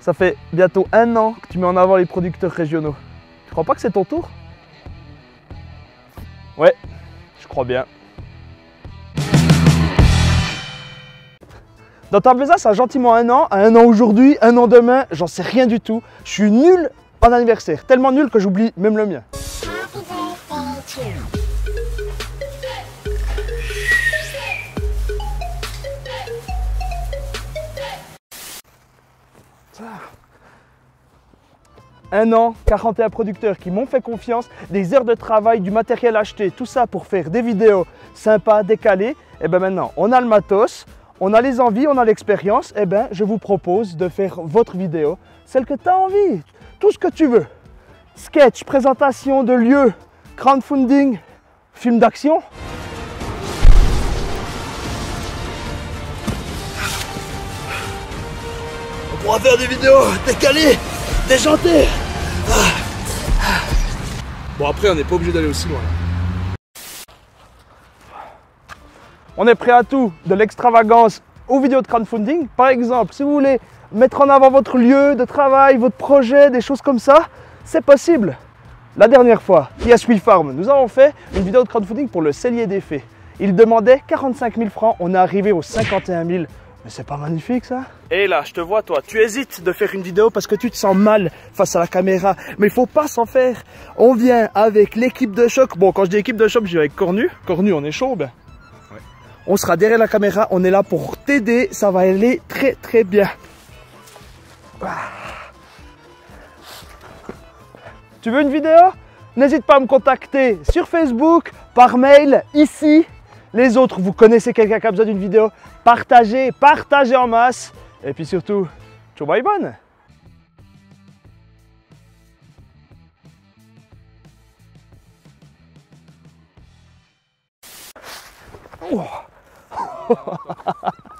Ça fait bientôt 1 an que tu mets en avant les producteurs régionaux. Tu crois pas que c'est ton tour? Ouais, je crois bien. Dans Ta Besace, ça a gentiment 1 an, à 1 an aujourd'hui, 1 an demain, j'en sais rien du tout. Je suis nul en anniversaire, tellement nul que j'oublie même le mien. Un an, 41 producteurs qui m'ont fait confiance, des heures de travail, du matériel acheté, tout ça pour faire des vidéos sympas, décalées. Et bien maintenant, on a le matos, on a les envies, on a l'expérience. Et bien, je vous propose de faire votre vidéo, celle que tu as envie, tout ce que tu veux. Sketch, présentation de lieu, crowdfunding, film d'action. On pourra faire des vidéos décalées, déjantées. Bon, après, on n'est pas obligé d'aller aussi loin. On est prêt à tout, de l'extravagance aux vidéos de crowdfunding. Par exemple, si vous voulez mettre en avant votre lieu de travail, votre projet, des choses comme ça, c'est possible. La dernière fois, à Sweet Farm, nous avons fait une vidéo de crowdfunding pour le Cellier des Fées. Il demandait 45 000 francs, on est arrivé aux 51 000. Mais c'est pas magnifique ça? Et là, je te vois toi, tu hésites de faire une vidéo parce que tu te sens mal face à la caméra. Mais il faut pas s'en faire. On vient avec l'équipe de choc. Bon, quand je dis équipe de choc, je vais avec Cornu. Cornu, on est chaud, ben. Ouais. On sera derrière la caméra, on est là pour t'aider. Ça va aller très très bien. Tu veux une vidéo? N'hésite pas à me contacter sur Facebook, par mail, ici. Les autres, vous connaissez quelqu'un qui a besoin d'une vidéo, partagez, partagez en masse. Et puis surtout, ciao bye bonne. Oh.